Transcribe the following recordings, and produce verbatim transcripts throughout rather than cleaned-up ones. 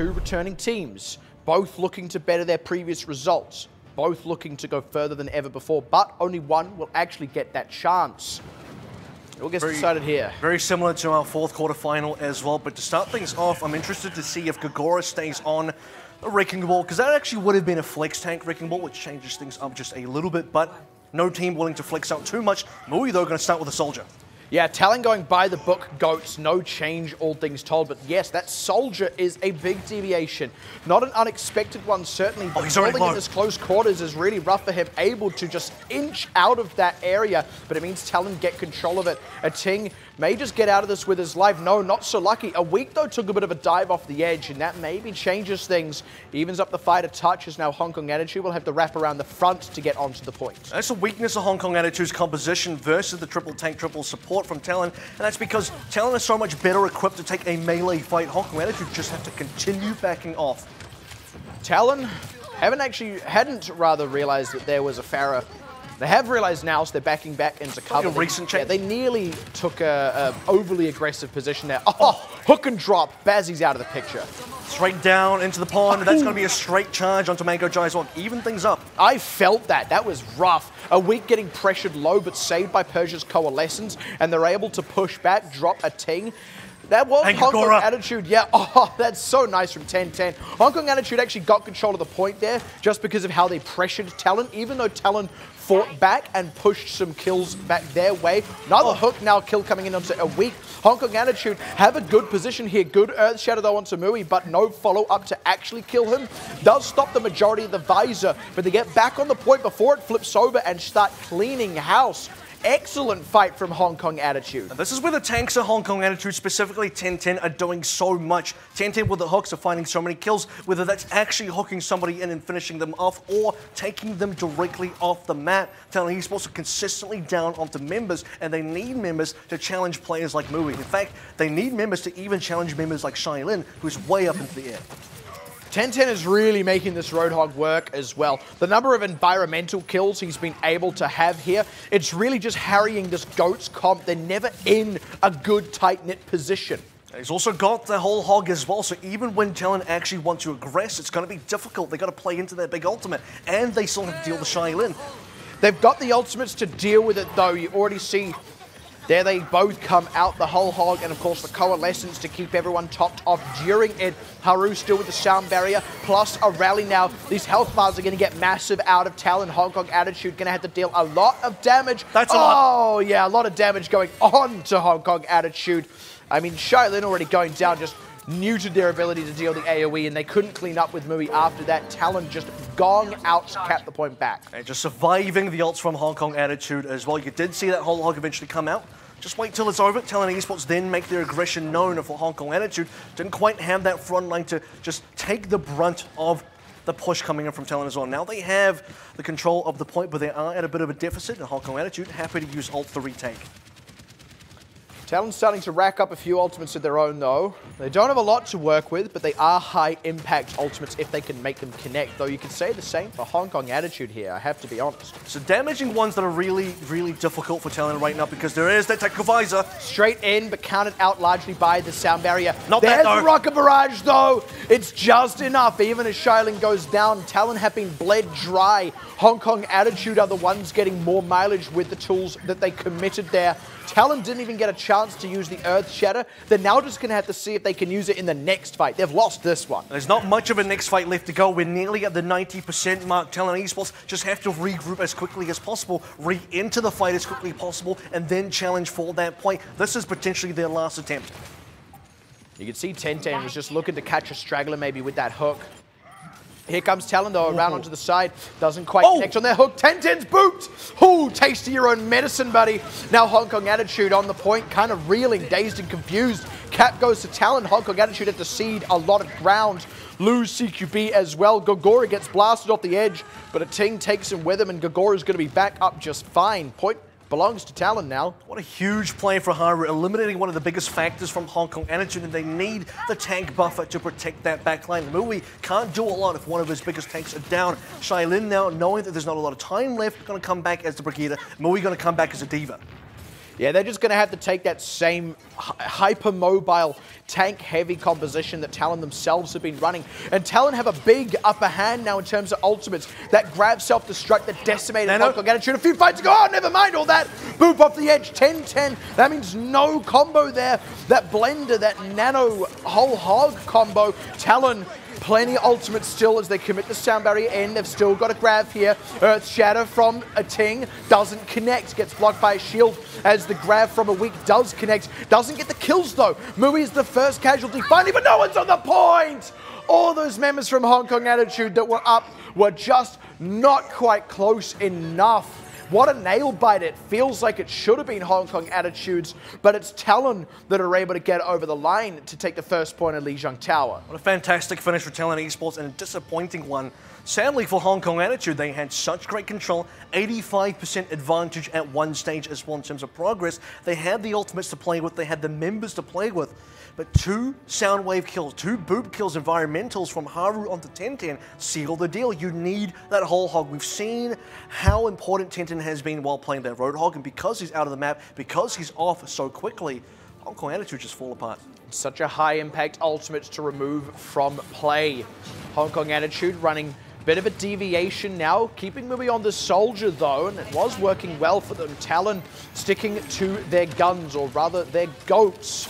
two returning teams, both looking to better their previous results, both looking to go further than ever before, but only one will actually get that chance. It all gets very, decided here. Very similar to our fourth quarter final as well, but to start things off, I'm interested to see if Gogora stays on the Wrecking Ball, because that actually would have been a flex tank Wrecking Ball, which changes things up just a little bit, but no team willing to flex out too much. Mui, though, going to start with a Soldier. Yeah, Talon going by the book, GOATS, no change, all things told. But yes, that Soldier is a big deviation. Not an unexpected one, certainly. Oh, he's already low. In this close quarters is really rough for him, able to just inch out of that area. But it means Talon get control of it. Ating may just get out of this with his life. No, not so lucky. A weak, though, took a bit of a dive off the edge, and that maybe changes things. Evens up the fight a touch as now Hong Kong Attitude will have to wrap around the front to get onto the point. That's the weakness of Hong Kong Attitude's composition versus the triple tank, triple support from Talon, and that's because Talon is so much better equipped to take a melee fight. Hong Kong Attitude just have to continue backing off. Talon haven't actually, hadn't rather realized that there was a Pharah. They have realized now, so they're backing back into cover. Like a recent check. Yeah, they nearly took a, a overly aggressive position there. Oh, oh, hook and drop. Bazzy's out of the picture. Straight down into the pond. Oh. That's going to be a straight charge onto MangoJai's one. Even things up. I felt that. That was rough. A weak getting pressured low, but saved by Persia's Coalescence, and they're able to push back, drop a ting. That was Hong Kong Attitude, yeah. Oh, that's so nice from ten ten. Hong Kong Attitude actually got control of the point there just because of how they pressured Talon, even though Talon fought back and pushed some kills back their way. Another oh. hook now, kill coming in onto a weak. Hong Kong Attitude have a good position here. Good Earth Shatter though onto Mui, but no follow-up to actually kill him. Does stop the majority of the Visor, but they get back on the point before it flips over and start cleaning house. Excellent fight from Hong Kong Attitude. And this is where the tanks of Hong Kong Attitude, specifically ten ten, are doing so much. ten ten with the hooks are finding so many kills, whether that's actually hooking somebody in and finishing them off or taking them directly off the map. Talon Esports are consistently down onto members, and they need members to challenge players like Mui. In fact, they need members to even challenge members like Shylin, who's way up into the air. ten ten is really making this Roadhog work as well. The number of environmental kills he's been able to have here, it's really just harrying this GOATS comp. They're never in a good, tight-knit position. He's also got the Whole Hog as well, so even when Talon actually want to aggress, it's going to be difficult. They've got to play into their big ultimate, and they still have to deal with Shylin. They've got the ultimates to deal with it, though. You already see... there they both come out, the Whole Hog, and of course the Coalescence to keep everyone topped off during it. Haru still with the Sound Barrier, plus a Rally now. These health bars are going to get massive out of Talon. Hong Kong Attitude going to have to deal a lot of damage. That's a lot. Oh, yeah, a lot of damage going on to Hong Kong Attitude. I mean, Shylin already going down, just neutered their ability to deal the AoE, and they couldn't clean up with Mui after that. Talon just gong out to cap the point back. And just surviving the ults from Hong Kong Attitude as well. You did see that Whole Hog eventually come out. Just wait till it's over. Talon Esports then make their aggression known for Hong Kong Attitude. Didn't quite have that front line to just take the brunt of the push coming in from Talon as well. Now they have the control of the point, but they are at a bit of a deficit, and Hong Kong Attitude happy to use ult to retake. Talon's starting to rack up a few ultimates of their own, though. They don't have a lot to work with, but they are high-impact ultimates if they can make them connect, though you could say the same for Hong Kong Attitude here, I have to be honest. So damaging ones that are really, really difficult for Talon right now, because there is that Tactical Visor. Straight in, but countered out largely by the Sound Barrier. Not There's that, though. There's the Rocket Barrage, though. It's just enough. Even as Shylin goes down, Talon have been bled dry. Hong Kong Attitude are the ones getting more mileage with the tools that they committed there. Talon didn't even get a chance to use the Earth Shatter. They're now just going to have to see if they can use it in the next fight. They've lost this one. There's not much of a next fight left to go. We're nearly at the ninety percent mark. Talon Esports just have to regroup as quickly as possible, re-enter the fight as quickly as possible, and then challenge for that point. This is potentially their last attempt. You can see ten ten was just looking to catch a straggler maybe with that hook. Here comes Talon, though, around Ooh. onto the side. Doesn't quite oh. connect on their hook. ten ten's booped. Ooh, taste of your own medicine, buddy. Now Hong Kong Attitude on the point, kind of reeling, dazed and confused. Cap goes to Talon. Hong Kong Attitude at the seed. A lot of ground. Lose C Q B as well. Gogora gets blasted off the edge, but Ating takes him with him, and Gogora's going to be back up just fine. Point belongs to Talon now. What a huge play for Haru, eliminating one of the biggest factors from Hong Kong Attitude, and they need the tank buffer to protect that backline. Mui can't do a lot if one of his biggest tanks are down. Shylin now, knowing that there's not a lot of time left, going to come back as the Brigida. Mui going to come back as a diva. Yeah, they're just going to have to take that same hypermobile, tank-heavy composition that Talon themselves have been running. And Talon have a big upper hand now in terms of ultimates. That grab self-destruct that decimated Hong Kong Attitude. A few fights ago, oh, never mind all that. Boop off the edge, ten ten. That means no combo there. That blender, that nano whole hog combo, Talon... plenty of ultimates still as they commit the sound barrier in. They've still got a grab here. Earth Shatter from Ating doesn't connect. Gets blocked by a shield as the grab from a weak does connect. Doesn't get the kills though. Mui is the first casualty finally, but no one's on the point! All those members from Hong Kong Attitude that were up were just not quite close enough. What a nail bite. It feels like it should have been Hong Kong Attitudes, but it's Talon that are able to get over the line to take the first point in Lijiang Tower. What a fantastic finish for Talon Esports and a disappointing one. Sadly for Hong Kong Attitude, they had such great control, eighty-five percent advantage at one stage as well in terms of progress. They had the ultimates to play with, they had the members to play with, but two Soundwave kills, two Boop kills, environmentals from Haru onto TenTen seal the deal. You need that Whole Hog. We've seen how important TenTen has been while playing that Roadhog, and because he's out of the map, because he's off so quickly, Hong Kong Attitude just fall apart. Such a high impact ultimate to remove from play. Hong Kong Attitude running bit of a deviation now, keeping Mui on the Soldier though, and it was working well for them. Talon sticking to their guns, or rather their goats.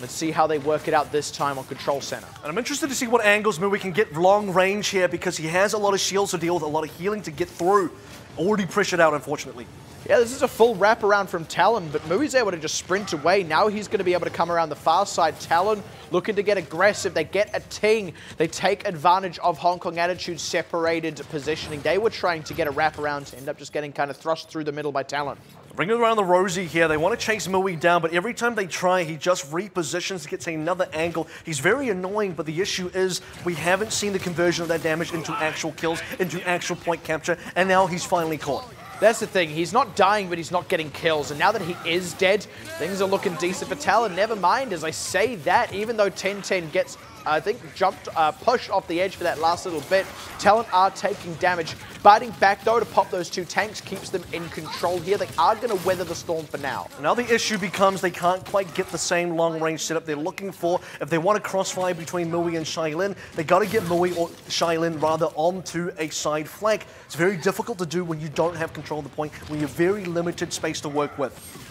Let's see how they work it out this time on Control Center. And I'm interested to see what angles Mui can get long range here, because he has a lot of shields to deal with, a lot of healing to get through. Already pressured out, unfortunately. Yeah, this is a full wraparound from Talon, but Mui's able to just sprint away. Now he's going to be able to come around the far side. Talon looking to get aggressive. They get Ating. They take advantage of Hong Kong Attitude's separated positioning. They were trying to get a wraparound to end up just getting kind of thrust through the middle by Talon. Bring it around the Rosie here. They want to chase Mui down, but every time they try, he just repositions to get to another angle. He's very annoying, but the issue is we haven't seen the conversion of that damage into actual kills, into actual point capture, and now he's finally caught. That's the thing, he's not dying, but he's not getting kills. And now that he is dead, things are looking decent for Talon. Never mind, as I say that, even though ten ten gets, I think, jumped, uh, pushed off the edge for that last little bit, Talon are taking damage. Biting back, though, to pop those two tanks keeps them in control here. They are going to weather the storm for now. Now the issue becomes they can't quite get the same long-range setup they're looking for. If they want to crossfire between Mui and Shylin, they got to get Mui, or Shylin rather, onto a side flank. It's very difficult to do when you don't have control of the point, when you're very limited space to work with.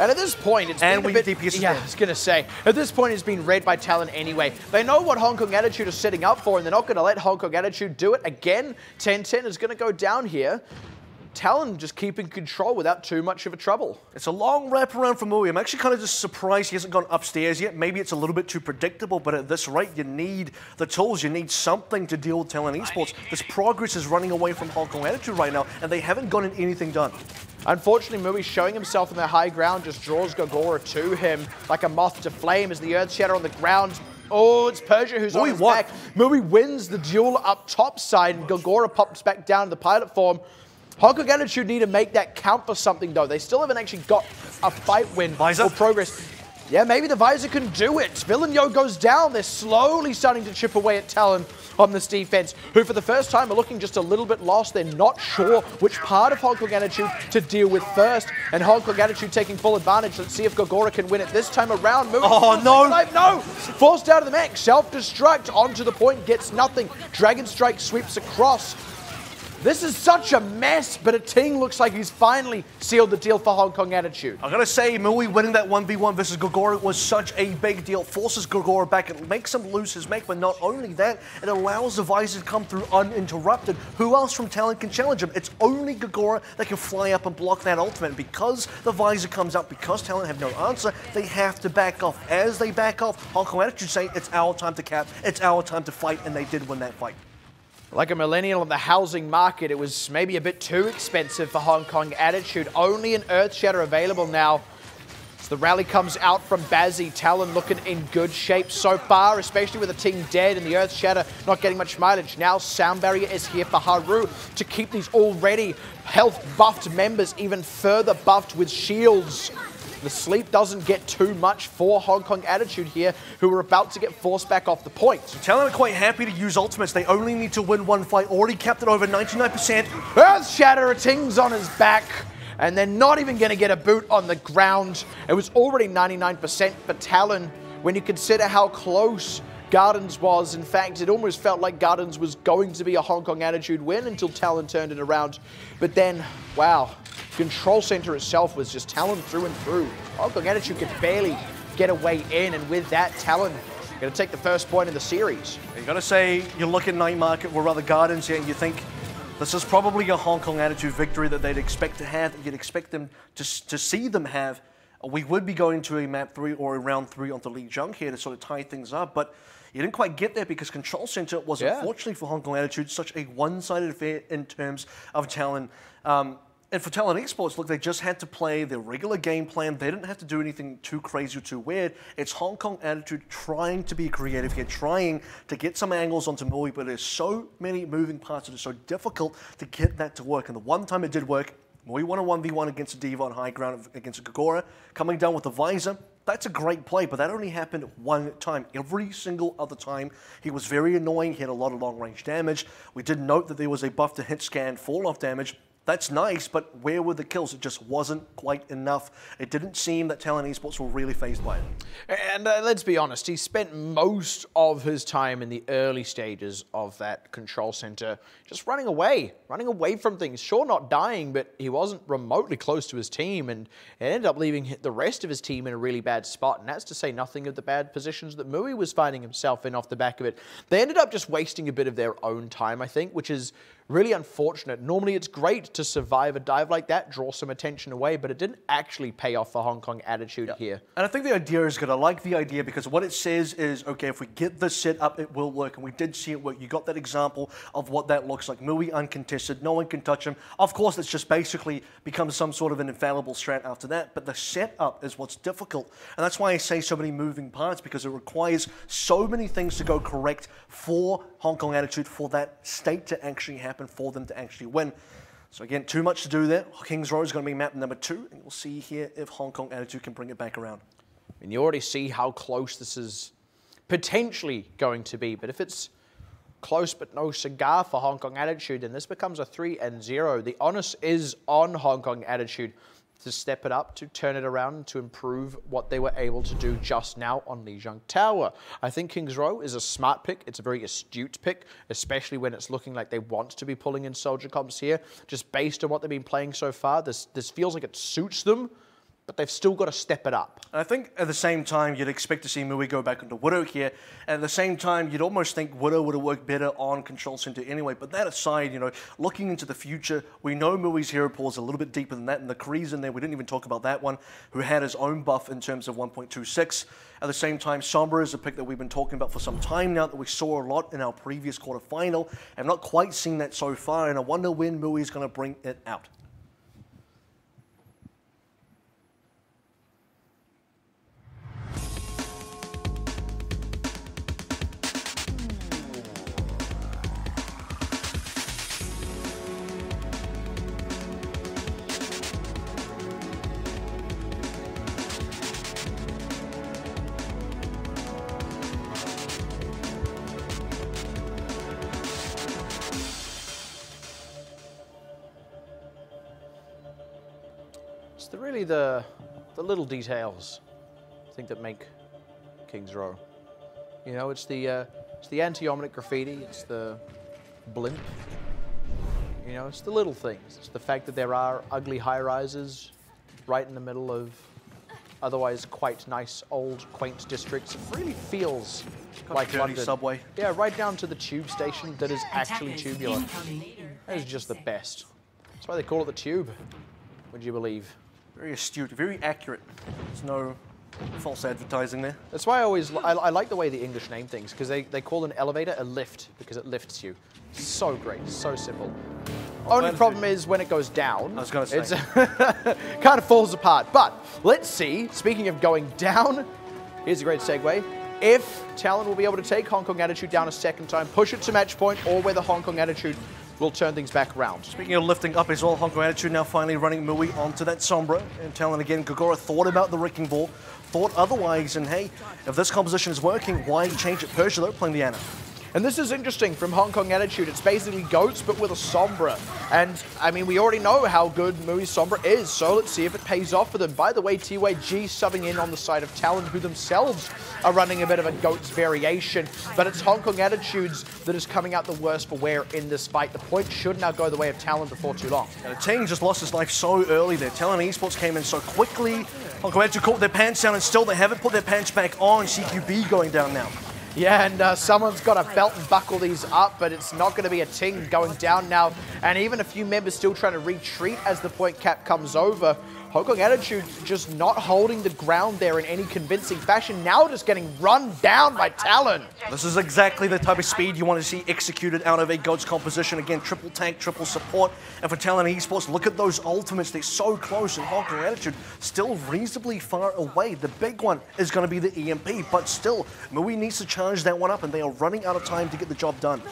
And at this point, it's and been we a bit, D P S yeah, I was going to say, at this point, it's been read by Talon anyway. They know what Hong Kong Attitude is setting up for, and they're not going to let Hong Kong Attitude do it again. ten ten is going to go down here. Talon just keeping control without too much of a trouble. It's a long wraparound for Mui. I'm actually kind of just surprised he hasn't gone upstairs yet. Maybe it's a little bit too predictable, but at this rate, you need the tools. You need something to deal with Talon Esports. This progress is running away from Hong Kong Attitude right now, and they haven't gotten anything done. Unfortunately, Mui showing himself on the high ground just draws Gogora to him like a moth to flame as the Earth Shatter on the ground. Oh, it's Persia who's Mui on his what? back. Mui wins the duel up top side, and Gogora pops back down to the pilot form. Hong Kong Attitude need to make that count for something, though. They still haven't actually got a fight win Visor. or progress. Yeah, maybe the Visor can do it. Villainyo goes down. They're slowly starting to chip away at Talon on this defense, who for the first time are looking just a little bit lost. They're not sure which part of Hong Kong Attitude to deal with first. And Hong Kong Attitude taking full advantage. Let's see if Gogora can win it this time around. Move oh, no. Life. No. Forced out of the mech. Self-destruct onto the point. Gets nothing. Dragon Strike sweeps across. This is such a mess, but Ating looks like he's finally sealed the deal for Hong Kong Attitude. I gotta say, Mui winning that one v one versus Gogora was such a big deal. Forces Gogora back, it makes him lose his make, but not only that, it allows the Visor to come through uninterrupted. Who else from Talon can challenge him? It's only Gogora that can fly up and block that ultimate. Because the Visor comes up, because Talon have no answer, they have to back off. As they back off, Hong Kong Attitude saying, it's our time to cap, it's our time to fight, and they did win that fight. Like a millennial on the housing market, it was maybe a bit too expensive for Hong Kong Attitude. Only an Earth Shatter available now. So the rally comes out from Bazzy. Talon looking in good shape so far, especially with Ating dead and the Earth Shatter not getting much mileage. Now Sound Barrier is here for Haru to keep these already health-buffed members even further buffed with shields. The sleep doesn't get too much for Hong Kong Attitude here, who are about to get forced back off the point. So Talon are quite happy to use ultimates. They only need to win one fight. Already capped it over ninety-nine percent. Earth Shatter, Ating's on his back. and they're not even going to get a boot on the ground. It was already ninety-nine percent for Talon. When you consider how close Gardens was, in fact, it almost felt like Gardens was going to be a Hong Kong Attitude win until Talon turned it around. But then, wow, Control Center itself was just Talon through and through. Hong Kong Attitude could barely get away in, and with that, Talon going to take the first point in the series. You've got to say, you look at Night Market, or rather Gardens here, and you think, this is probably a Hong Kong Attitude victory that they'd expect to have, that you'd expect them to, to see them have. We would be going to a map three or a round three onto Li Jung here to sort of tie things up, but you didn't quite get there because Control Center was, yeah, unfortunately for Hong Kong Attitude, such a one-sided affair in terms of Talon. Um, and for Talon Esports, look, they just had to play their regular game plan. They didn't have to do anything too crazy or too weird. It's Hong Kong Attitude trying to be creative here, trying to get some angles onto Mui, but there's so many moving parts that are so difficult to get that to work. And the one time it did work, Mui won a one v one against a D.Va on high ground against a Gogora, coming down with the Visor. That's a great play, but that only happened one time. Every single other time, he was very annoying. He had a lot of long-range damage. We did note that there was a buff to hit scan fall-off damage. That's nice, but where were the kills? It just wasn't quite enough. It didn't seem that Talon Esports were really phased by it. And uh, let's be honest, he spent most of his time in the early stages of that Control Center just running away, running away from things. Sure, not dying, but he wasn't remotely close to his team, and it ended up leaving the rest of his team in a really bad spot, and that's to say nothing of the bad positions that Mui was finding himself in off the back of it. They ended up just wasting a bit of their own time, I think, which is really unfortunate. Normally it's great to survive a dive like that, draw some attention away, but it didn't actually pay off for Hong Kong Attitude, yeah, here. And I think the idea is good. I like the idea because what it says is, okay, if we get this set up, it will work. And we did see it work. You got that example of what that looks like. Mui uncontested, no one can touch him. Of course, it's just basically becomes some sort of an infallible strat after that, but the setup is what's difficult. And that's why I say so many moving parts, because it requires so many things to go correct for Hong Kong Attitude, for that state to actually happen, for them to actually win. So again, too much to do there. King's Row is going to be map number two, and we'll see here if Hong Kong Attitude can bring it back around. And you already see how close this is potentially going to be, but if it's close but no cigar for Hong Kong Attitude, then this becomes a three and zero. The onus is on Hong Kong Attitude to step it up, to turn it around, to improve what they were able to do just now on Lijiang Tower. I think King's Row is a smart pick. It's a very astute pick, especially when it's looking like they want to be pulling in Soldier comps here. Just based on what they've been playing so far, this, this feels like it suits them, but they've still got to step it up. And I think at the same time, you'd expect to see Mui go back into Widow here. And at the same time, you'd almost think Widow would have worked better on Control Center anyway. But that aside, you know, looking into the future, we know Mui's hero pool is a little bit deeper than that. And the Kree's in there, we didn't even talk about that one, who had his own buff in terms of one point two six. At the same time, Sombra is a pick that we've been talking about for some time now, that we saw a lot in our previous quarterfinal. I've not quite seen that so far, and I wonder when Mui's going to bring it out. Really the, the little details, I think, that make King's Row. You know, it's the uh, it's the anti-omnic graffiti, it's the blimp, you know, it's the little things. It's the fact that there are ugly high-rises right in the middle of otherwise quite nice, old, quaint districts. It really feels Got like London. Subway. Yeah, right down to the tube station that is actually tubular. That is just the best. That's why they call it the Tube, would you believe? Very astute, very accurate. There's no false advertising there. That's why I always, I, I like the way the English name things, because they, they call an elevator a lift, because it lifts you. So great, so simple. Well, only problem is when it goes down, I was gonna say. It's kind of falls apart. But let's see, speaking of going down, here's a great segue. If Talon will be able to take Hong Kong Attitude down a second time, push it to match point, or whether Hong Kong Attitude we'll turn things back around. Speaking of lifting up as well, Hong Kong Attitude now finally running Mui onto that Sombra. And Talon again, Gogora thought about the Wrecking Ball, thought otherwise, and hey, if this composition is working, why change it? Persia though, playing the Ana. And this is interesting from Hong Kong Attitude. It's basically GOATS, but with a Sombra. And, I mean, we already know how good Mui's Sombra is, so let's see if it pays off for them. By the way, T Y G subbing in on the side of Talon, who themselves are running a bit of a GOATS variation. But it's Hong Kong Attitudes that is coming out the worst for wear in this fight. The point should now go the way of Talon before too long. And Ating just lost his life so early there. Talon Esports came in so quickly. Hong Kong Attitude caught their pants down, and still they haven't put their pants back on. C Q B going down now. Yeah, and uh, someone's got to belt and buckle these up, but it's not going to be Ating going down now. And even a few members still trying to retreat as the point cap comes over. Hong Kong Attitude just not holding the ground there in any convincing fashion. Now just getting run down by Talon. This is exactly the type of speed you want to see executed out of a GOATS composition. Again, triple tank, triple support. And for Talon Esports, look at those ultimates. They're so close, and Hong Kong Attitude still reasonably far away. The big one is going to be the E M P, but still, Mui needs to challenge that one up, and they are running out of time to get the job done.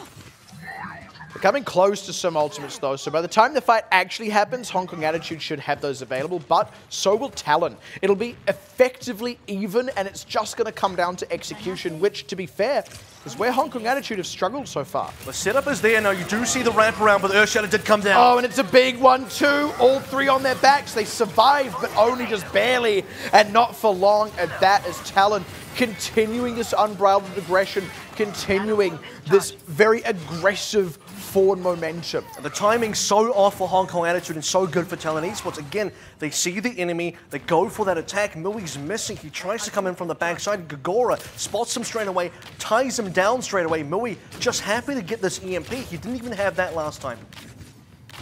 They're coming close to some ultimates though, so by the time the fight actually happens, Hong Kong Attitude should have those available, but so will Talon. It'll be effectively even, and it's just going to come down to execution, which, to be fair, is where Hong Kong Attitude have struggled so far. The setup is there. Now you do see the wraparound, but the Earth Shatter did come down. Oh, and it's a big one too. All three on their backs. They survive, but only just barely, and not for long. And that is Talon continuing this unbridled aggression, continuing this very aggressive forward momentum. The timing's so off for Hong Kong Attitude and so good for Talon Esports. Again, they see the enemy, they go for that attack. Mui's missing. He tries to come in from the backside. Gogora spots him straight away, ties him down straight away. Mui just happy to get this E M P. He didn't even have that last time.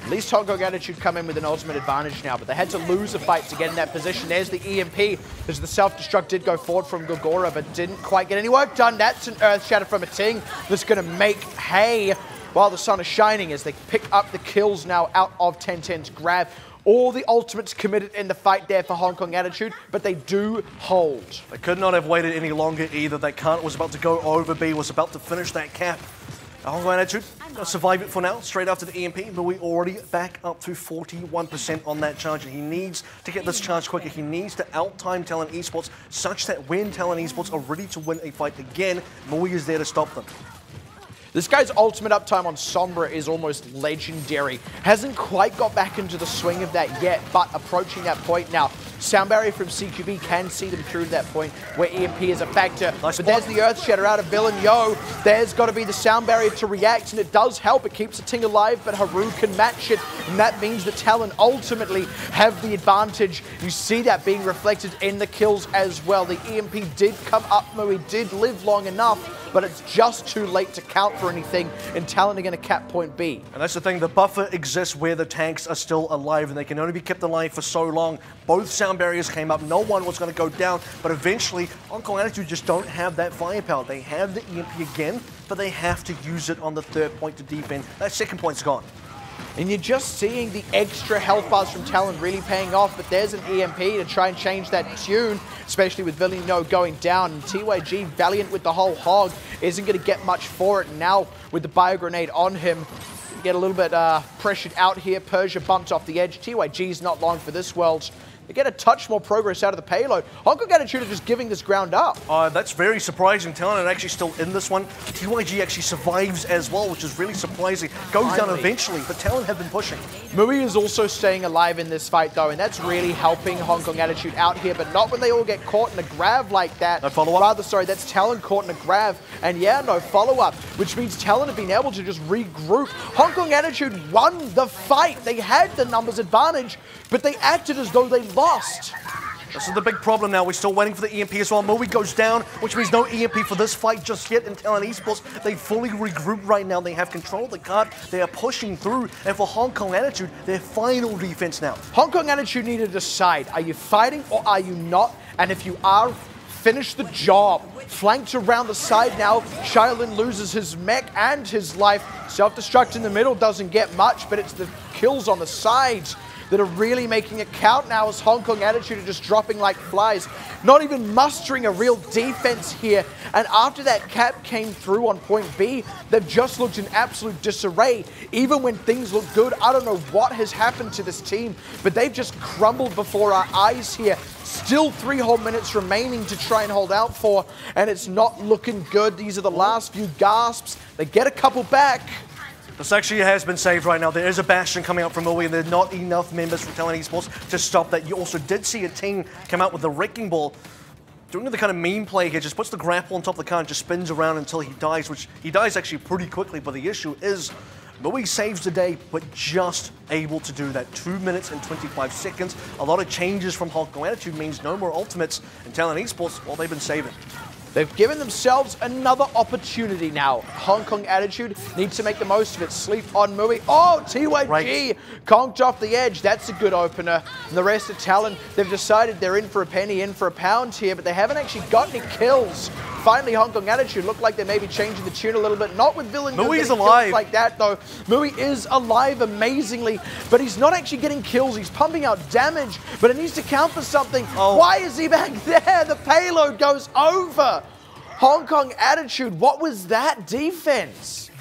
At least Hong Kong Attitude come in with an ultimate advantage now, but they had to lose a fight to get in that position. There's the E M P, as the self-destruct did go forward from Gogora, but didn't quite get any work done. That's an Earth Shatter from Ating that's going to make hay while the sun is shining, as they pick up the kills now out of TenTen's grab. All the ultimates committed in the fight there for Hong Kong Attitude, but they do hold. They could not have waited any longer either. They can't. Was about to go over. B was about to finish that cap. Hong Kong Attitude got to survive it for now, straight after the E M P, but we already back up to forty-one percent on that charge, and he needs to get this charge quicker. He needs to outtime Talon Esports, such that when Talon Esports are ready to win a fight again, Mui is there to stop them. This guy's ultimate uptime on Sombra is almost legendary. Hasn't quite got back into the swing of that yet, but approaching that point now. Sound Barrier from C Q B can see them through to that point where E M P is a factor. Nice but spot. There's the Earth Shatter out of Villainyo. There's got to be the Sound Barrier to react, and it does help. It keeps Ating alive, but Haru can match it, and that means the Talon ultimately have the advantage. You see that being reflected in the kills as well. The E M P did come up, Mui did live long enough, but it's just too late to count for anything, and Talon are going to cap point B. And that's the thing, the buffer exists where the tanks are still alive, and they can only be kept alive for so long. Both Sound Barriers came up, no one was going to go down, but eventually Hong Kong Attitude just don't have that firepower. They have the E M P again, but they have to use it on the third point to defend. That second point's gone. And you're just seeing the extra health bars from Talon really paying off, but there's an E M P to try and change that tune, especially with Villainyo going down. And T Y G, valiant with the whole hog, isn't going to get much for it. And now with the bio grenade on him, get a little bit uh, pressured out here. Persia bumped off the edge. T Y G's not long for this world. They get a touch more progress out of the payload. Hong Kong Attitude are just giving this ground up. Uh, that's very surprising. Talon are actually still in this one. T Y G actually survives as well, which is really surprising. Goes Finally. down eventually, but Talon have been pushing. Mui is also staying alive in this fight, though, and that's really helping Hong Kong Attitude out here, but not when they all get caught in a grab like that. No follow-up? Rather, sorry, that's Talon caught in a grab, and yeah, no follow-up, which means Talon have been able to just regroup. Hong Kong Attitude won the fight. They had the numbers advantage, but they acted as though they lost. This is the big problem now. We're still waiting for the E M P as well. Mui goes down, which means no E M P for this fight just yet. And Talon Esports, they fully regroup right now. They have control of the card. They are pushing through. And for Hong Kong Attitude, their final defense now. Hong Kong Attitude need to decide, are you fighting or are you not? And if you are, finish the job. Flanked around the side now. Shylin loses his mech and his life. Self-destruct in the middle doesn't get much, but it's the kills on the sides that are really making it count now as Hong Kong Attitude are just dropping like flies, not even mustering a real defense here. And after that cap came through on point B, they've just looked in absolute disarray. Even when things look good, I don't know what has happened to this team, but they've just crumbled before our eyes here. Still three whole minutes remaining to try and hold out for, and it's not looking good. These are the last few gasps. They get a couple back. This actually has been saved right now. There is a Bastion coming up from Mui, and there are not enough members from Talon Esports to stop that. You also did see a team come out with the Wrecking Ball, doing the kind of meme play here, just puts the grapple on top of the car and just spins around until he dies, which he dies actually pretty quickly, but the issue is Mui saves the day, but just able to do that. two minutes and twenty-five seconds. A lot of changes from Hong Kong Attitude means no more ultimates, and Talon Esports, well, they've been saving. They've given themselves another opportunity now. Hong Kong Attitude needs to make the most of it. Sleep on Mui. Oh, T Y G right. Conked off the edge. That's a good opener. And the rest of Talon, they've decided they're in for a penny, in for a pound here, but they haven't actually got any kills. Finally, Hong Kong Attitude look like they may be changing the tune a little bit. Not with Villainyo Mui is alive like that, though. Mui is alive amazingly, but he's not actually getting kills. He's pumping out damage, but it needs to count for something. Oh. Why is he back there? The payload goes over. Hong Kong Attitude, what was that defense?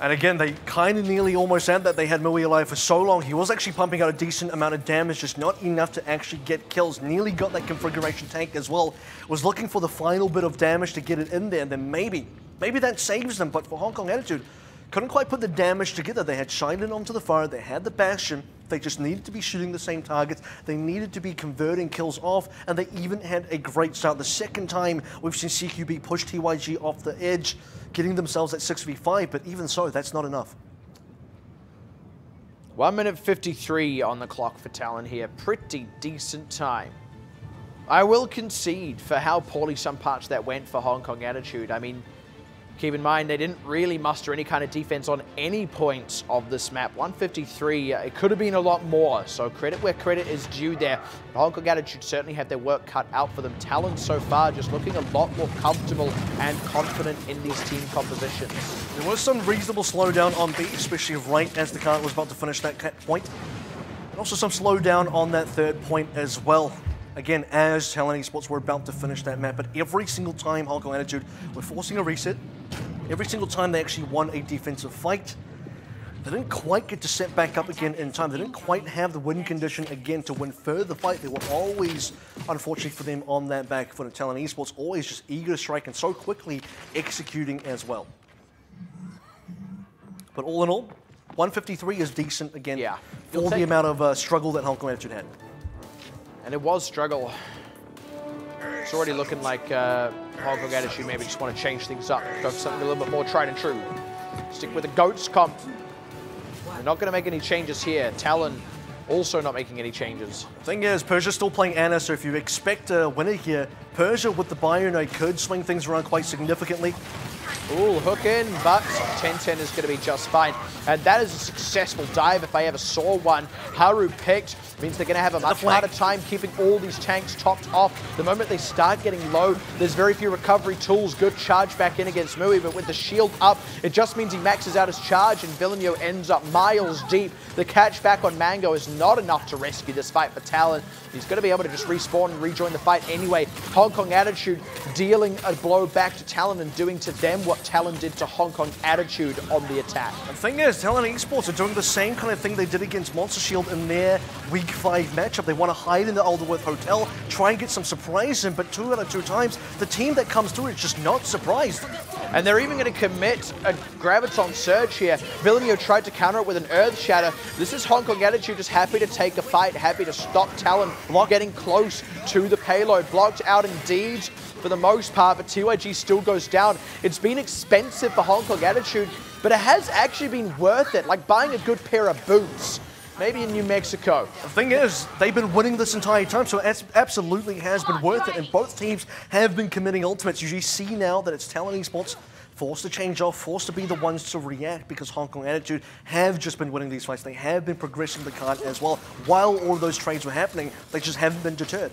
And again, they kind of nearly almost had that. They had Mui alive for so long. He was actually pumping out a decent amount of damage, just not enough to actually get kills. Nearly got that configuration tank as well. Was looking for the final bit of damage to get it in there, and then maybe, maybe that saves them. But for Hong Kong Attitude, couldn't quite put the damage together. They had Shylin onto the fire, they had the Bastion. They just needed to be shooting the same targets. They needed to be converting kills off, and they even had a great start. The second time we've seen C Q B push T Y G off the edge, getting themselves at six v five, but even so, that's not enough. one minute fifty-three on the clock for Talon here. Pretty decent time. I will concede for how poorly some parts that went for Hong Kong Attitude. I mean, keep in mind, they didn't really muster any kind of defense on any points of this map. one fifty-three, it could have been a lot more, so credit where credit is due there. Hong Kong Attitude certainly have their work cut out for them. Talon so far just looking a lot more comfortable and confident in these team compositions. There was some reasonable slowdown on B, especially right as the car was about to finish that point. And also some slowdown on that third point as well. Again, as Talon Esports were about to finish that map, but every single time Hong Kong Attitude were forcing a reset, every single time they actually won a defensive fight, they didn't quite get to set back up again in time. They didn't quite have the win condition again to win further fight. They were always, unfortunately for them, on that back foot. Talon Esports always just eager to strike and so quickly executing as well. But all in all, one fifty-three is decent again, yeah, for the amount of uh, struggle that Hong Kong Attitude had. And it was struggle. It's already looking like uh, Hong Kong Attitude maybe just want to change things up, go for something a little bit more tried and true. Stick with the GOATS comp. They're not going to make any changes here. Talon also not making any changes. Thing is, Persia's still playing Anna, so if you expect a winner here, Persia with the Bionite could swing things around quite significantly. Ooh, hook in, but TenTen is going to be just fine. And that is a successful dive if I ever saw one. Haru picked means they're going to have a much harder time keeping all these tanks topped off. The moment they start getting low, there's very few recovery tools. Good charge back in against Mui, but with the shield up, it just means he maxes out his charge and Villainyo ends up miles deep. The catch back on Mango is not enough to rescue this fight for Talon. He's going to be able to just respawn and rejoin the fight anyway. Hong Kong Attitude dealing a blow back to Talon and doing to them what Talon did to Hong Kong Attitude on the attack. The thing is, Talon Esports are doing the same kind of thing they did against Monster Shield in their week five matchup. They want to hide in the Alderworth Hotel, try and get some surprise in, but two out of two times, the team that comes through is just not surprised. And they're even going to commit a Graviton Surge here. Villainyo tried to counter it with an Earth Shatter. This is Hong Kong Attitude just happy to take a fight, happy to stop Talon from getting close to the payload. Blocked out indeed for the most part, but T Y G still goes down. It's been expensive for Hong Kong Attitude, but it has actually been worth it, like buying a good pair of boots. Maybe in New Mexico. The thing is, they've been winning this entire time, so it absolutely has been worth it, and both teams have been committing ultimates. You see now that it's Talon Esports forced to change off, forced to be the ones to react, because Hong Kong Attitude have just been winning these fights. They have been progressing the card as well. While all of those trades were happening, they just haven't been deterred.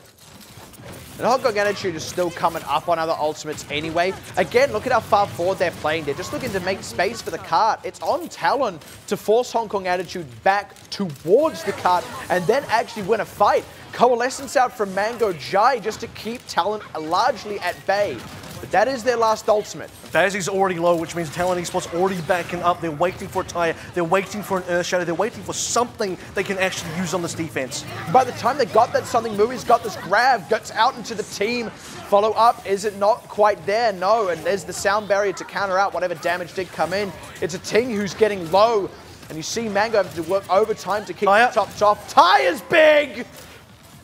And Hong Kong Attitude is still coming up on other ultimates anyway. Again, look at how far forward they're playing. They're just looking to make space for the cart. It's on Talon to force Hong Kong Attitude back towards the cart and then actually win a fight. Coalescence out from MangoJai just to keep Talon largely at bay. But that is their last ultimate. Bazzy's already low, which means Talon Esports already backing up. They're waiting for a Tire. They're waiting for an Earth Shatter. They're waiting for something they can actually use on this defense. By the time they got that something, Mui's got this grab, gets out into the team. Follow up, is it not quite there? No, and there's the sound barrier to counter out whatever damage did come in. It's Ating who's getting low, and you see Mango having to work overtime to keep Tire. the top top. Tire's big!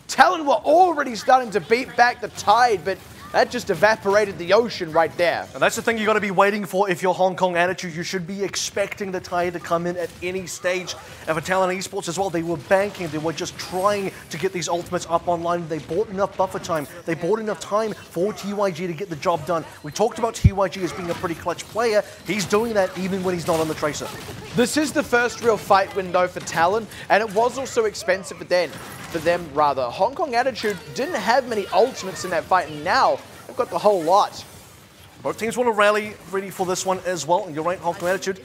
Talon were already starting to beat back the Tide, but that just evaporated the ocean right there. And that's the thing you've got to be waiting for if you're Hong Kong Attitude. You should be expecting the Tide to come in at any stage. And for Talon Esports as well, they were banking. They were just trying to get these ultimates up online. They bought enough buffer time. They bought enough time for T Y G to get the job done. We talked about T Y G as being a pretty clutch player. He's doing that even when he's not on the Tracer. This is the first real fight window for Talon, and it was also expensive but then. for them rather. Hong Kong Attitude didn't have many ultimates in that fight, and now they've got the whole lot. Both teams want to rally ready for this one as well, and you're right, Hong Kong Attitude,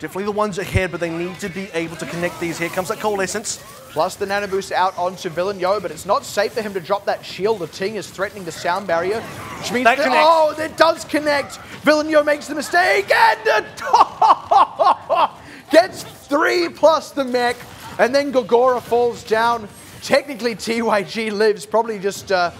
definitely the ones ahead, but they need to be able to connect these. Here comes that Coalescence. Plus the Nano Boost out onto Villainyo, but it's not safe for him to drop that shield. Ating is threatening the sound barrier, which means that that, oh, that does connect. Villainyo makes the mistake, and the gets three plus the mech, and then Gogora falls down. Technically, T Y G lives, probably just uh,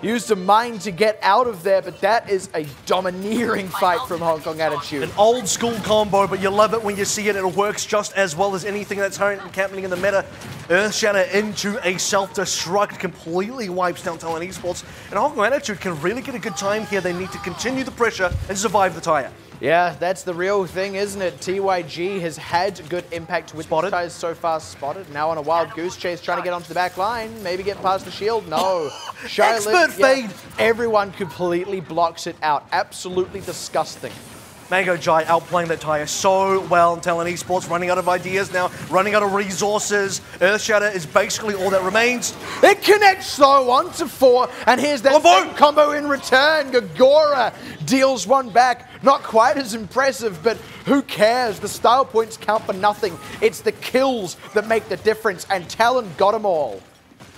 used a mind to get out of there, but that is a domineering fight from Hong Kong Attitude. An old school combo, but you love it when you see it. It works just as well as anything that's happening in the meta. Earth Shatter into a self-destruct, completely wipes down Talon Esports, and Hong Kong Attitude can really get a good time here. They need to continue the pressure and survive the Tire. Yeah, that's the real thing, isn't it? T Y G has had good impact with the Tires so far. Spotted. Now on a wild goose chase, trying to get onto the back line. Maybe get past the shield. No. Shylin, expert fade. Yeah, everyone completely blocks it out. Absolutely disgusting. MangoJai outplaying that Tire so well, and Talon Esports running out of ideas now, running out of resources. Earth Shatter is basically all that remains. It connects though, on to four, and here's that combo. combo in return. Gogora deals one back. Not quite as impressive, but who cares? The style points count for nothing. It's the kills that make the difference, and Talon got them all.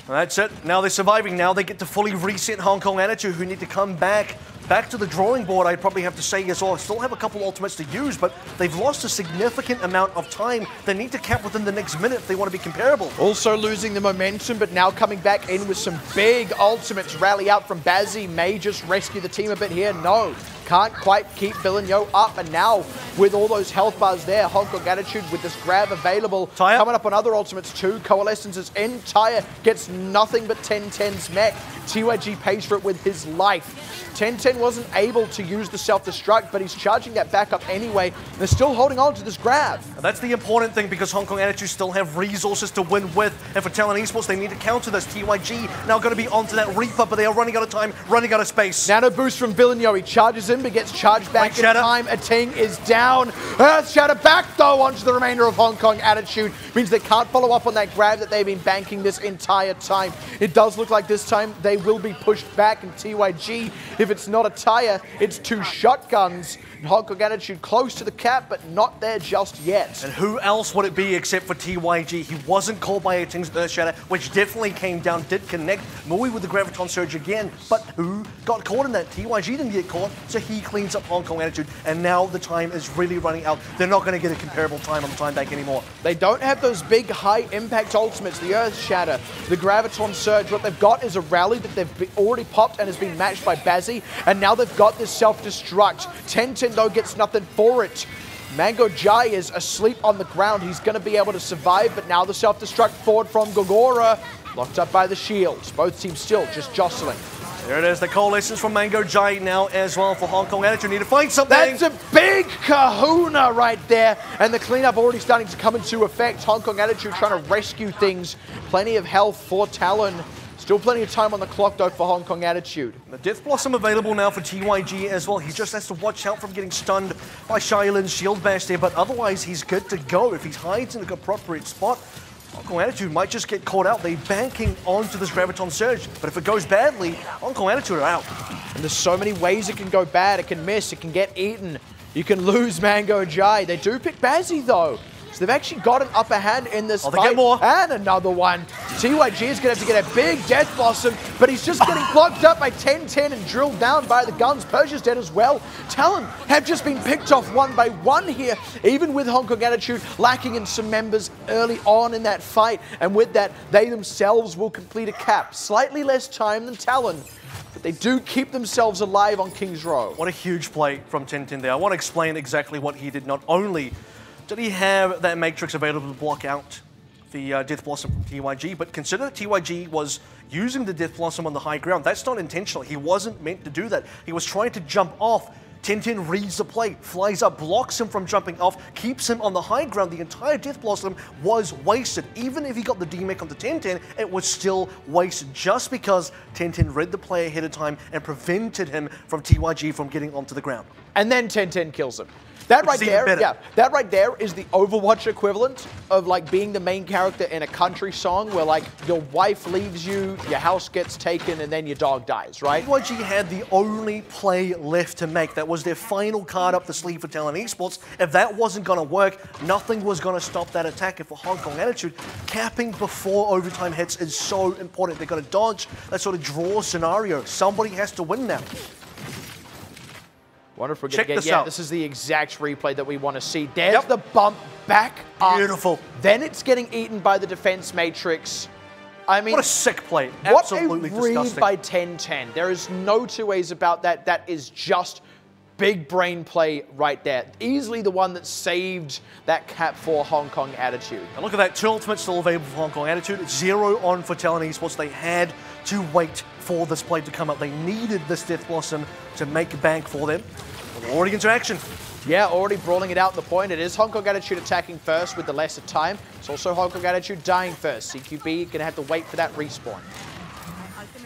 That's it. Now they're surviving. Now they get to fully reset Hong Kong Attitude, who need to come back. Back to the drawing board, I'd probably have to say as well. I still have a couple ultimates to use, but they've lost a significant amount of time. They need to cap within the next minute if they want to be comparable. Also losing the momentum, but now coming back in with some big ultimates. Rally out from Bazzy may just rescue the team a bit here. No, can't quite keep Villainyo up. And now with all those health bars there, Hong Kong Attitude with this grab available. Tire. Coming up on other ultimates too. Coalescence is in. Tire gets nothing but ten ten's mech. T Y G pays for it with his life. TenTen wasn't able to use the self-destruct, but he's charging that back up anyway. They're still holding on to this grab. And that's the important thing, because Hong Kong Attitude still have resources to win with. And for Talon Esports, they need to counter this. T Y G now going to be onto that Reaper, but they are running out of time, running out of space. Nano boost from Villainyo. He charges in, but gets charged back in time. Ating is down. Earth Shatter back, though, onto the remainder of Hong Kong Attitude. Means they can't follow up on that grab that they've been banking this entire time. It does look like this time they will be pushed back, and T Y G, if it's not a Tire, it's two shotguns. Hong Kong Attitude close to the cap, but not there just yet. And who else would it be except for T Y G? He wasn't called by Ating's Earth Shatter, which definitely came down, did connect. Mui with the Graviton Surge again, but who got caught in that? T Y G didn't get caught, so he cleans up Hong Kong Attitude, and now the time is really running out. They're not going to get a comparable time on the time bank anymore. They don't have those big high-impact ultimates, the Earth Shatter, the Graviton Surge. What they've got is a Rally that they've already popped and has been matched by Bazzy, and now they've got this self-destruct. TenTen though gets nothing for it. MangoJai is asleep on the ground. He's going to be able to survive, but now the self-destruct forward from Gogora, locked up by the shields. Both teams still just jostling. There it is, the coalescence from MangoJai now as well for Hong Kong Attitude. Need to find something. That's a big kahuna right there, and the cleanup already starting to come into effect. Hong Kong Attitude trying to rescue things. Plenty of health for Talon. Still plenty of time on the clock, though, for Hong Kong Attitude. The Death Blossom available now for T Y G as well. He just has to watch out from getting stunned by Shylin's shield bash there, but otherwise he's good to go if he hides in a appropriate spot. Hong Kong Attitude might just get caught out. They're banking onto this Graviton Surge, but if it goes badly, Hong Kong Attitude are out. And there's so many ways it can go bad. It can miss, it can get eaten. You can lose MangoJai. They do pick Bazzy though. So they've actually got an upper hand in this oh, they fight. Get more. And another one. T Y G is going to have to get a big Death Blossom, but he's just getting blocked up by ten ten and drilled down by the guns. Persia's dead as well. Talon have just been picked off one by one here, even with Hong Kong Attitude lacking in some members early on in that fight. And with that, they themselves will complete a cap. Slightly less time than Talon, but they do keep themselves alive on King's Row. What a huge play from ten ten there. I want to explain exactly what he did. Not only did he have that Matrix available to block out the uh, Death Blossom from T Y G, but consider that T Y G was using the Death Blossom on the high ground. That's not intentional. He wasn't meant to do that. He was trying to jump off. ten ten reads the play, flies up, blocks him from jumping off, keeps him on the high ground. The entire Death Blossom was wasted. Even if he got the D-Mech onto ten ten, it was still wasted just because ten ten read the play ahead of time and prevented him from T Y G from getting onto the ground. And then ten ten kills him. That right there, yeah, that right there is the Overwatch equivalent of like being the main character in a country song where like your wife leaves you, your house gets taken, and then your dog dies, right? T Y G had the only play left to make. That was their final card up the sleeve for Talon Esports. If that wasn't gonna work, nothing was gonna stop that attack. And for Hong Kong Attitude, capping before overtime hits is so important. They're gonna dodge that sort of draw scenario. Somebody has to win now. Wonder if we're gonna Check get, this yeah, out. This is the exact replay that we want to see. There's yep. the bump back up. Beautiful. Then it's getting eaten by the defense matrix. I mean, what a sick play. Absolutely disgusting. What a read by ten ten. There is no two ways about that. That is just big brain play right there. Easily the one that saved that cap for Hong Kong Attitude. And look at that. Two ultimates still available for Hong Kong Attitude. It's zero on for Talon Esports. They had to wait for this play to come up. They needed this Death Blossom to make bank for them. Already into action. Yeah, already brawling it out the point. It is Hong Kong Attitude attacking first with the lesser time. It's also Hong Kong Attitude dying first. C Q B gonna have to wait for that respawn.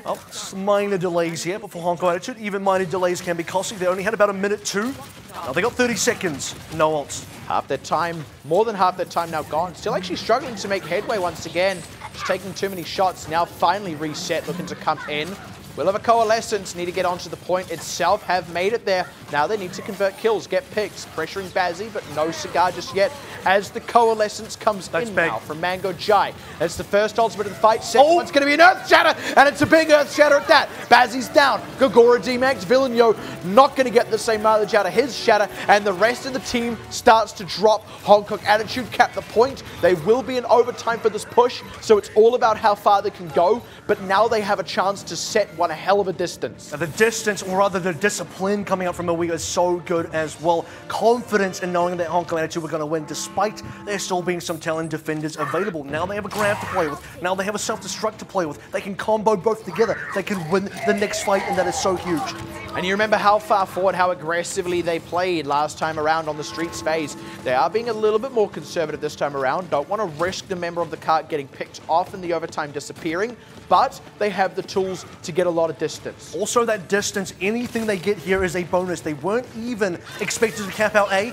Oh, some minor delays here, but for Hong Kong Attitude, even minor delays can be costly. They only had about a minute two. Now they got thirty seconds. No ults. Half their time, more than half their time now gone. Still actually struggling to make headway once again. Just taking too many shots. Now finally reset, looking to come in. Will have a Coalescence, need to get onto the point itself, have made it there. Now they need to convert kills, get picks, pressuring Bazzy, but no Cigar just yet as the Coalescence comes That's in big. now from MangoJai. That's the first ultimate of the fight, second oh. one's gonna be an Earth Shatter, and it's a big Earth Shatter at that. Bazzy's down, Gogora D-Max, Villainyo not gonna get the same mileage out of his Shatter, and the rest of the team starts to drop. Hong Kong Attitude cap the point, they will be in overtime for this push, so it's all about how far they can go, but now they have a chance to set one. A hell of a distance. Now the distance, or rather the discipline coming out from Mui is so good as well. Confidence in knowing that Hong Kong Attitude were going to win despite there still being some Talon defenders available. Now they have a grab to play with. Now they have a self-destruct to play with. They can combo both together. They can win the next fight, and that is so huge. And you remember how far forward, how aggressively they played last time around on the streets phase. They are being a little bit more conservative this time around. Don't want to risk the member of the cart getting picked off and the overtime disappearing, but they have the tools to get a lot of distance. Also that distance, anything they get here is a bonus. They weren't even expected to cap out A.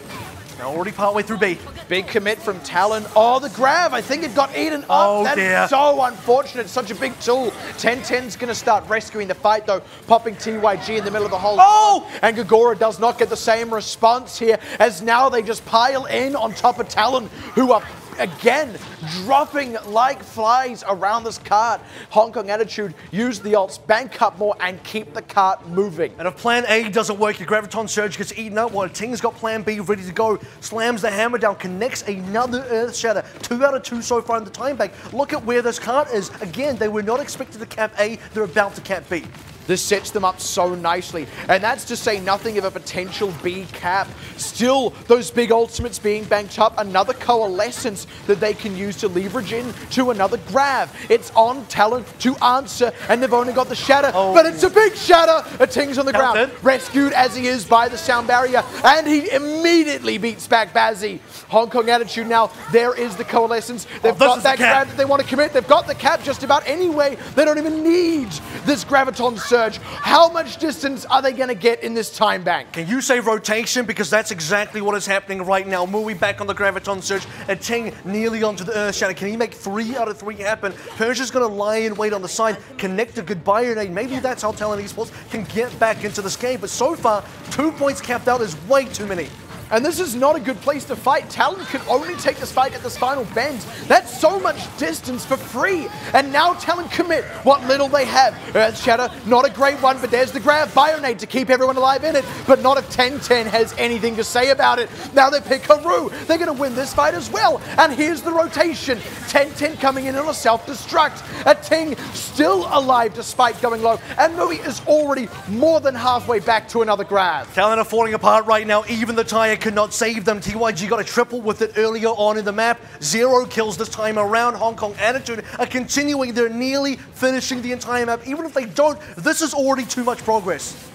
Now already partway through B. Big commit from Talon. Oh, the grab, I think it got eaten up. Oh, that dear. Is so unfortunate, such a big tool. ten ten's gonna start rescuing the fight though, popping T Y G in the middle of the hole. Oh! And Gogora does not get the same response here, as now they just pile in on top of Talon, who are again, dropping like flies around this cart. Hong Kong Attitude, use the ults, bank up more, and keep the cart moving. And if plan A doesn't work, your Graviton Surge gets eaten up while Ting's got plan B ready to go. Slams the hammer down, connects another Earth Shatter. Two out of two so far in the time bank. Look at where this cart is. Again, they were not expected to cap A, they're about to cap B. This sets them up so nicely, and that's to say nothing of a potential B cap. Still, those big ultimates being banked up, another Coalescence that they can use to leverage in to another grab. It's on Talon to answer, and they've only got the Shatter, oh. but it's a big Shatter! Ating's on the ground, Helped. rescued as he is by the Sound Barrier, and he immediately beats back Bazzy. Hong Kong Attitude now, there is the Coalescence. They've oh, got that grab that they want to commit. They've got the cap just about anyway. They don't even need this Graviton Surge. How much distance are they going to get in this time bank? Can you say rotation? Because that's exactly what is happening right now. Mui back on the Graviton Surge. Ating nearly onto the Earth Shatter. Can he make three out of three happen? Persia's going to lie in wait on the side, connect a good Bionade. Maybe that's how Talon Esports can get back into this game. But so far, two points capped out is way too many. And this is not a good place to fight. Talon can only take this fight at this final bend. That's so much distance for free. And now Talon commit what little they have. Earth Shatter, not a great one, but there's the grab. Bionade to keep everyone alive in it, but not if ten ten has anything to say about it. Now they pick Haru. They're going to win this fight as well. And here's the rotation. ten ten coming in on a self-destruct. Ating still alive despite going low. And Mui is already more than halfway back to another grab. Talon are falling apart right now. Even the Tire could not save them. T Y G got a triple with it earlier on in the map. Zero kills this time around. Hong Kong Attitude are continuing. They're nearly finishing the entire map. Even if they don't, this is already too much progress.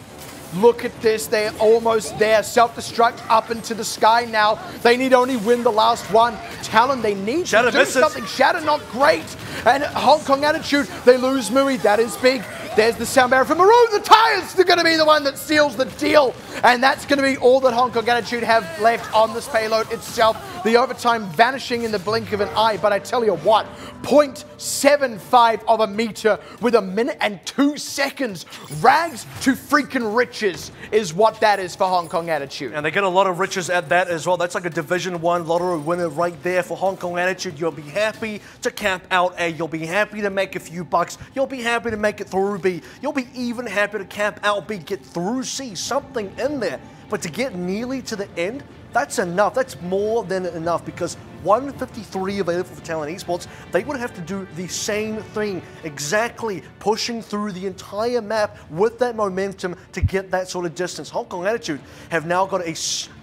Look at this, they're almost there. Self-destruct up into the sky now. They need only win the last one. Talon, they need Shatter to do misses. something. Shatter, not great. And Hong Kong Attitude, they lose Mui. That is big. There's the sound barrier from Maroon. The Tires, they're going to be the one that seals the deal. And that's going to be all that Hong Kong Attitude have left on this payload itself. The overtime vanishing in the blink of an eye. But I tell you what, zero point seven five of a meter with a minute and two seconds. Rags to freaking riches is what that is for Hong Kong Attitude. And they get a lot of riches at that as well. That's like a Division One lottery winner right there for Hong Kong Attitude. You'll be happy to camp out A. You'll be happy to make a few bucks. You'll be happy to make it through. You'll be even happy to camp out B, get through C, something in there. But to get nearly to the end, that's enough. That's more than enough, because one fifty-three available for Talon Esports, they would have to do the same thing, exactly pushing through the entire map with that momentum to get that sort of distance. Hong Kong Attitude have now got a,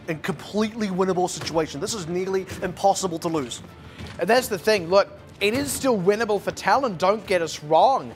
a completely winnable situation. This is nearly impossible to lose. And that's the thing. Look, it is still winnable for Talon. Don't get us wrong.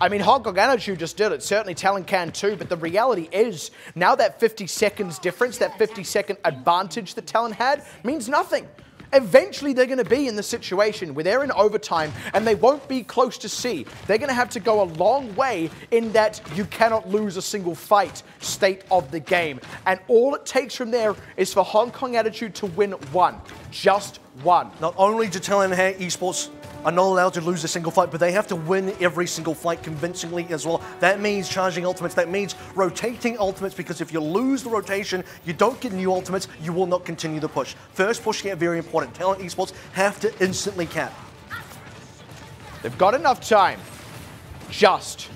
I mean, Hong Kong Attitude just did it. Certainly Talon can too, but the reality is now that fifty seconds difference, that fifty second advantage that Talon had means nothing. Eventually they're going to be in the situation where they're in overtime and they won't be close to C. They're going to have to go a long way in that you cannot lose a single fight state of the game. And all it takes from there is for Hong Kong Attitude to win one. Just one. Not only do Talon Esports are not allowed to lose a single fight, but they have to win every single fight convincingly as well. That means charging ultimates, that means rotating ultimates, because if you lose the rotation, you don't get new ultimates, you will not continue the push. First push here, very important. Talon Esports have to instantly cap. They've got enough time, just.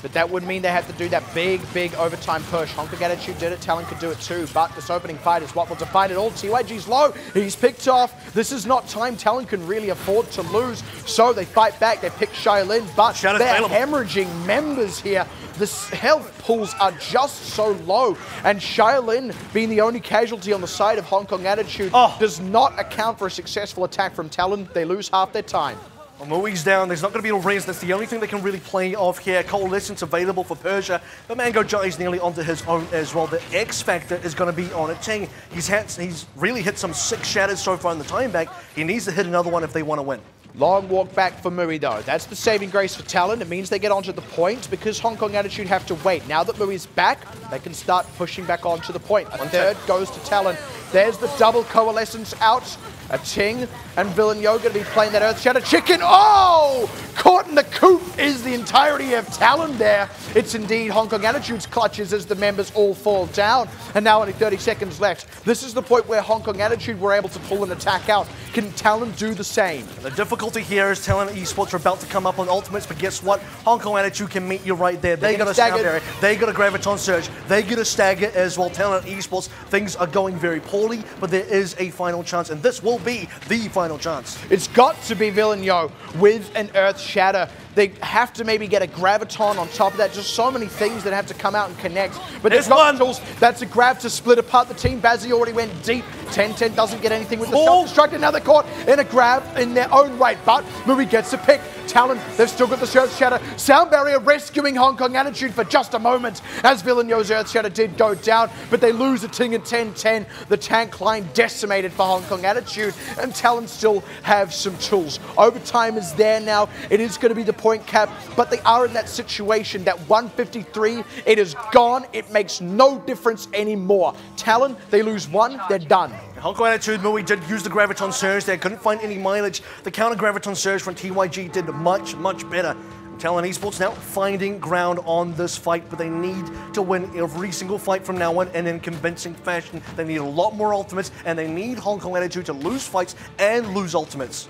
But that would mean they have to do that big, big overtime push. Hong Kong Attitude did it, Talon could do it too, but this opening fight is what will define it all. T Y G's low, he's picked off. This is not time Talon can really afford to lose, so they fight back, they pick Shylin, but Shylin they're available. hemorrhaging members here. The health pools are just so low, and Shylin, being the only casualty on the side of Hong Kong Attitude, oh. does not account for a successful attack from Talon. They lose half their time. Well, Mui's down, there's not going to be a res, that's the only thing they can really play off here. Coalescence available for Persia, but MangoJai is nearly onto his own as well. The X Factor is going to be on Ating. He's, had, he's really hit some sick shatters so far in the time back. He needs to hit another one if they want to win. Long walk back for Mui though. That's the saving grace for Talon. It means they get onto the point because Hong Kong Attitude have to wait. Now that Mui's back, they can start pushing back onto the point. A third goes to Talon. There's the double Coalescence out. Ating and Villainyo going to be playing that Earth Shatter chicken. Oh! Caught in the coop is the entirety of Talon there. It's indeed Hong Kong Attitude's clutches as the members all fall down. And now only thirty seconds left. This is the point where Hong Kong Attitude were able to pull an attack out. Can Talon do the same? The difficulty here is Talon Esports are about to come up on ultimates, but guess what? Hong Kong Attitude can meet you right there. They got a Sound Barrier. They got a Graviton Surge. They get a stagger as well. Talon Esports, things are going very poorly, but there is a final chance, and this will be the final chance. It's got to be Villainyo with an Earth Shatter. They have to maybe get a Graviton on top of that. Just so many things that have to come out and connect. But there's not tools. That's a grab to split apart the team. Bazzy already went deep. ten ten doesn't get anything with the self-destruct. Now they're caught in a grab in their own right. But Mui gets a pick. Talon, they've still got the Earth Shatter. Sound Barrier rescuing Hong Kong Attitude for just a moment as Villainyo's Earth Shatter did go down, but they lose Ating and ten ten. The tank line decimated for Hong Kong Attitude, and Talon still have some tools. Overtime is there now. It is going to be the point cap, but they are in that situation. That one fifty-three, it is gone. It makes no difference anymore. Talon, they lose one, they're done. Hong Kong Attitude, Mui did use the Graviton Surge there, couldn't find any mileage. The counter Graviton Surge from T Y G did much, much better. Talon Esports now finding ground on this fight, but they need to win every single fight from now on and in convincing fashion. They need a lot more ultimates, and they need Hong Kong Attitude to lose fights and lose ultimates.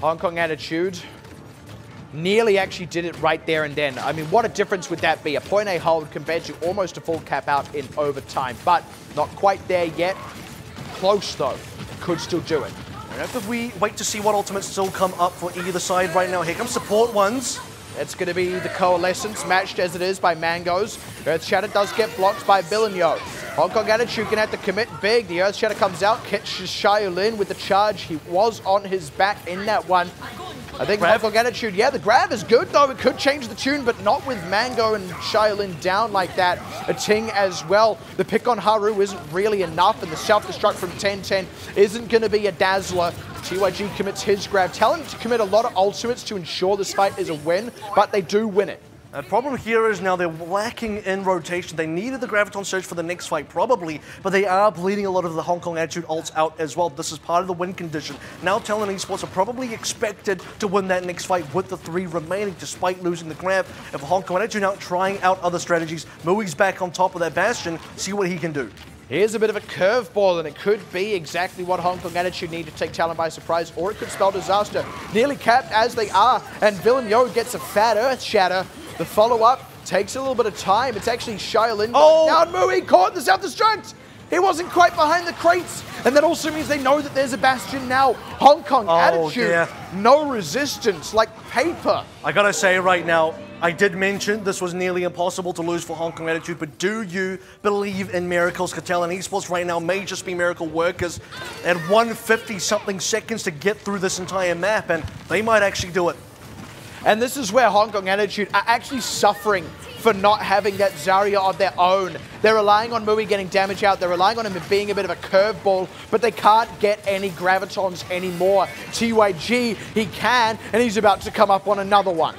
Hong Kong Attitude nearly actually did it right there and then. I mean, what a difference would that be? A point A hold compared to almost a full cap out in overtime, but not quite there yet. Close though, could still do it. And after we wait to see what ultimates still come up for either side right now, here comes support ones. It's going to be the Coalescence, matched as it is by Mango's. Earth Shatter does get blocked by Villainyo. Hong Kong Attitude can have to commit big. The Earth Shatter comes out, catches Shylin with the charge. He was on his back in that one. I think grab. Hong Kong Attitude, yeah, the grab is good though. It could change the tune, but not with Mango and Shylin down like that. Ating as well. The pick on Haru isn't really enough, and the self-destruct from ten ten isn't going to be a dazzler. T Y G commits his grab. Talon to commit a lot of ultimates to ensure this fight is a win, but they do win it. The problem here is now they're lacking in rotation. They needed the Graviton Surge for the next fight, probably, but they are bleeding a lot of the Hong Kong Attitude ults out as well. This is part of the win condition. Now Talon Esports are probably expected to win that next fight with the three remaining, despite losing the grab. If Hong Kong Attitude now trying out other strategies, Mui's back on top of that Bastion, see what he can do. Here's a bit of a curveball, and it could be exactly what Hong Kong Attitude need to take Talon by surprise, or it could spell disaster. Nearly capped as they are, and Villainyo gets a fat Earth Shatter. The follow-up takes a little bit of time. It's actually Shylin. Oh, down Mui caught in the self-destruct. He wasn't quite behind the crates. And that also means they know that there's a Bastion now. Hong Kong oh, Attitude, dear. No resistance, like paper. I gotta say right now, I did mention this was nearly impossible to lose for Hong Kong Attitude, but do you believe in miracles? Talon Esports right now may just be miracle workers. They had one fifty something seconds to get through this entire map, and they might actually do it. And this is where Hong Kong Attitude are actually suffering for not having that Zarya of their own. They're relying on Mui getting damage out. They're relying on him being a bit of a curveball, but they can't get any Gravitons anymore. T Y G, he can, and he's about to come up on another one.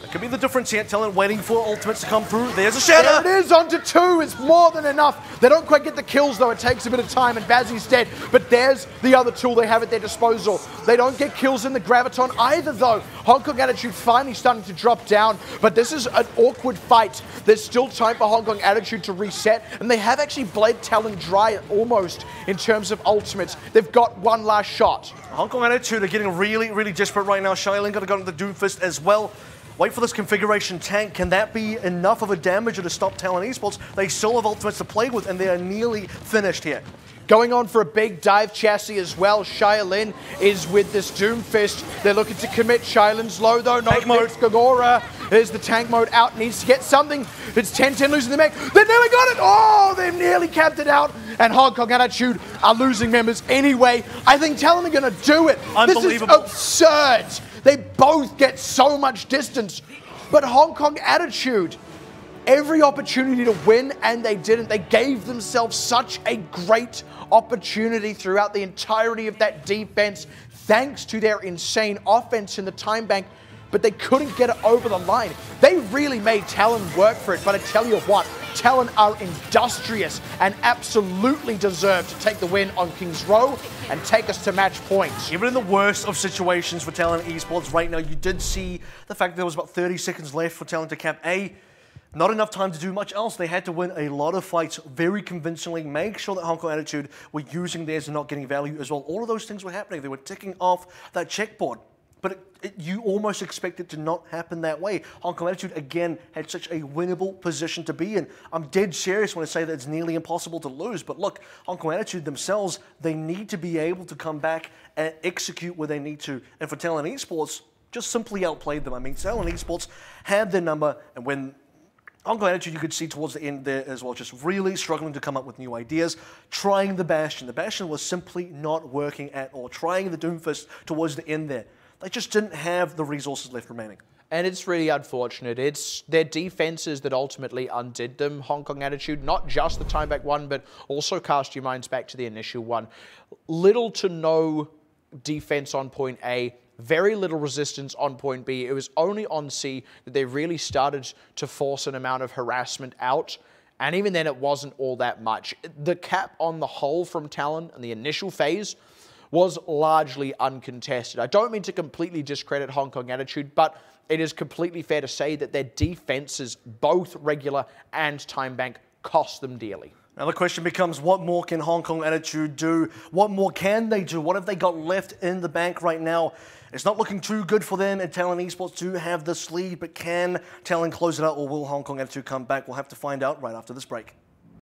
That could be the difference here. Talon waiting for ultimates to come through. There's a shatter. There it is, onto two. It's more than enough. They don't quite get the kills, though. It takes a bit of time, and Bazzy's dead. But there's the other tool they have at their disposal. They don't get kills in the Graviton either, though. Hong Kong Attitude finally starting to drop down, but this is an awkward fight. There's still time for Hong Kong Attitude to reset, and they have actually bled Talon dry almost in terms of ultimates. They've got one last shot. Hong Kong Attitude are getting really, really desperate right now. Shylin got to go to the Doomfist as well. Wait for this configuration tank. Can that be enough of a damager to stop Talon Esports? They still have ultimates to play with, and they are nearly finished here. Going on for a big dive chassis as well. Shylin is with this Doomfist. They're looking to commit. Shylin's low though. No mode. Gogora is the tank mode out. Needs to get something. It's ten ten losing the mech. They nearly got it. Oh, they've nearly capped it out. And Hong Kong Attitude are losing members anyway. I think Talon are going to do it. Unbelievable. This is absurd. They both get so much distance, but Hong Kong Attitude, every opportunity to win, and they didn't. They gave themselves such a great opportunity throughout the entirety of that defense, thanks to their insane offense in the time bank, but they couldn't get it over the line. They really made Talon work for it, but I tell you what, Talon are industrious and absolutely deserve to take the win on King's Row and take us to match points. Even in the worst of situations for Talon Esports right now, you did see the fact that there was about thirty seconds left for Talon to cap A. Not enough time to do much else. They had to win a lot of fights very convincingly, make sure that Hong Kong Attitude were using theirs and not getting value as well. All of those things were happening. They were ticking off that checkboard. But it, it, you almost expect it to not happen that way. Hong Kong Attitude, again, had such a winnable position to be in. I'm dead serious when I say that it's nearly impossible to lose. But look, Hong Kong Attitude themselves, they need to be able to come back and execute where they need to. And for Talon Esports, just simply outplayed them. I mean, Talon Esports had their number, and when Hong Kong Attitude, you could see towards the end there as well, just really struggling to come up with new ideas, trying the Bastion. The Bastion was simply not working at all, trying the Doomfist towards the end there. They just didn't have the resources left remaining. And it's really unfortunate. It's their defenses that ultimately undid them. Hong Kong Attitude, not just the time back one, but also cast your minds back to the initial one. Little to no defense on point A, very little resistance on point B. It was only on C that they really started to force an amount of harassment out. And even then, it wasn't all that much. The cap on the whole from Talon in the initial phase was largely uncontested. I don't mean to completely discredit Hong Kong Attitude, but it is completely fair to say that their defenses, both regular and time bank, cost them dearly. Now the question becomes, what more can Hong Kong Attitude do? What more can they do? What have they got left in the bank right now? It's not looking too good for them, and Talon Esports do have this lead, but can Talon close it out, or will Hong Kong Attitude come back? We'll have to find out right after this break.